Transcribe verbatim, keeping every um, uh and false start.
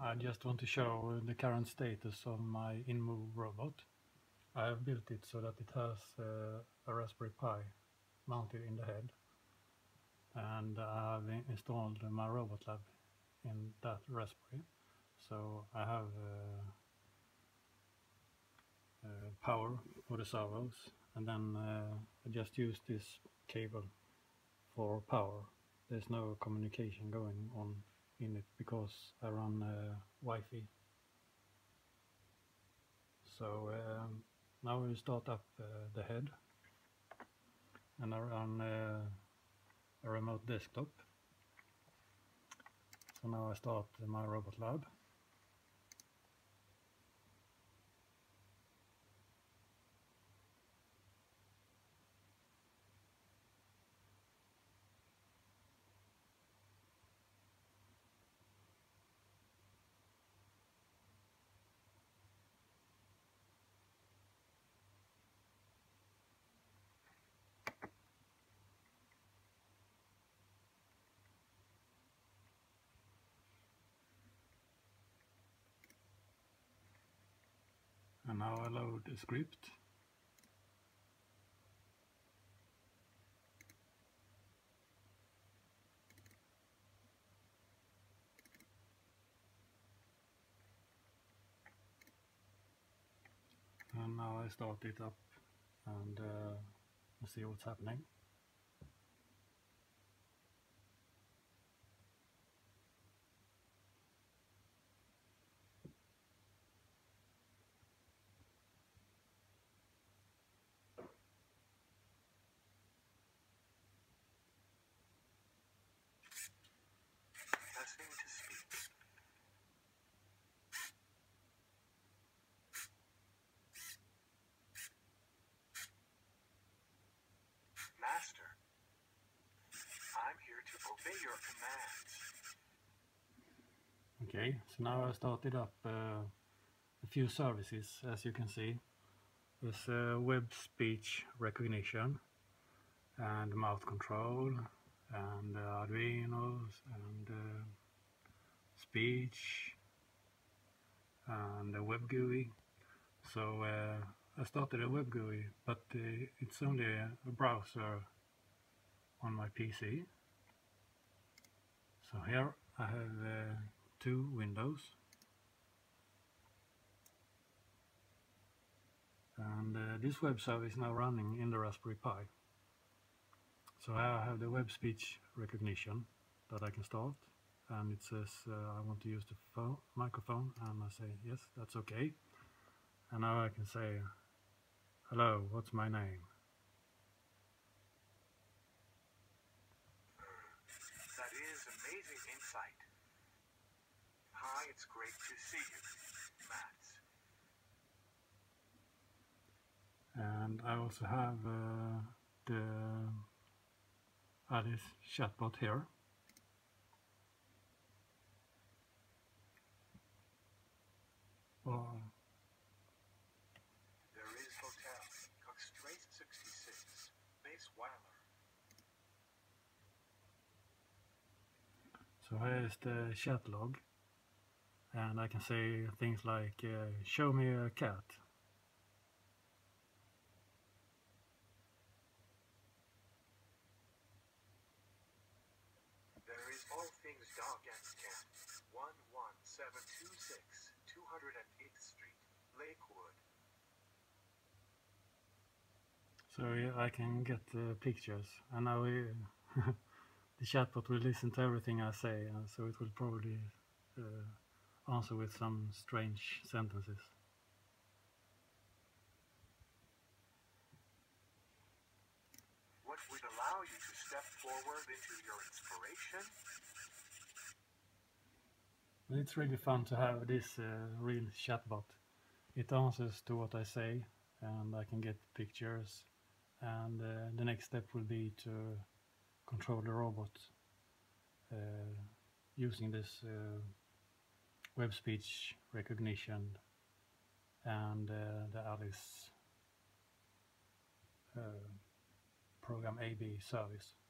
welcome. I just want to show the current status of my InMoov robot. I have built it so that it has uh, a Raspberry Pi mounted in the head, and I've installed my RobotLab in that Raspberry. So I have uh, uh, power for the servos, and then uh, I just use this cable for power. There's no communication going on in it because I run uh, Wi-Fi. So um, now we start up uh, the head, and I run uh, a remote desktop. So now I start my RobotLab. And now I load a script. And now I start it up and uh, see what's happening. To speak. Master, I'm here to obey your commands. Okay, so now I started up uh, a few services. As you can see, there's uh, web speech recognition and mouth control and uh, Arduinos and uh, speech and the web G U I. So uh, I started a web G U I, but uh, it's only a browser on my P C. So here I have uh, two windows, and uh, this web server is now running in the Raspberry Pi. So here I have the web speech recognition that I can start. And it says uh, I want to use the phone, microphone, and I say yes, that's okay. And now I can say, hello, what's my name? That is amazing insight. Hi, it's great to see you, Mats. And I also have uh, the Alice chatbot here. Oh. There is hotel, Cookstrait sixty-six, base Weiler. So here is the chat log, and I can say things like uh, show me a cat. There is all things dog and cat, one one seven two six. two hundred eighth Street, Lakewood. So yeah, I can get uh, pictures, and now we, the chatbot will listen to everything I say, uh, so it will probably uh, answer with some strange sentences. What would allow you to step forward into your inspiration? It's really fun to have this uh, real chatbot. It answers to what I say, and I can get pictures, and uh, the next step will be to control the robot uh, using this uh, web speech recognition and uh, the Alice uh, program A B service.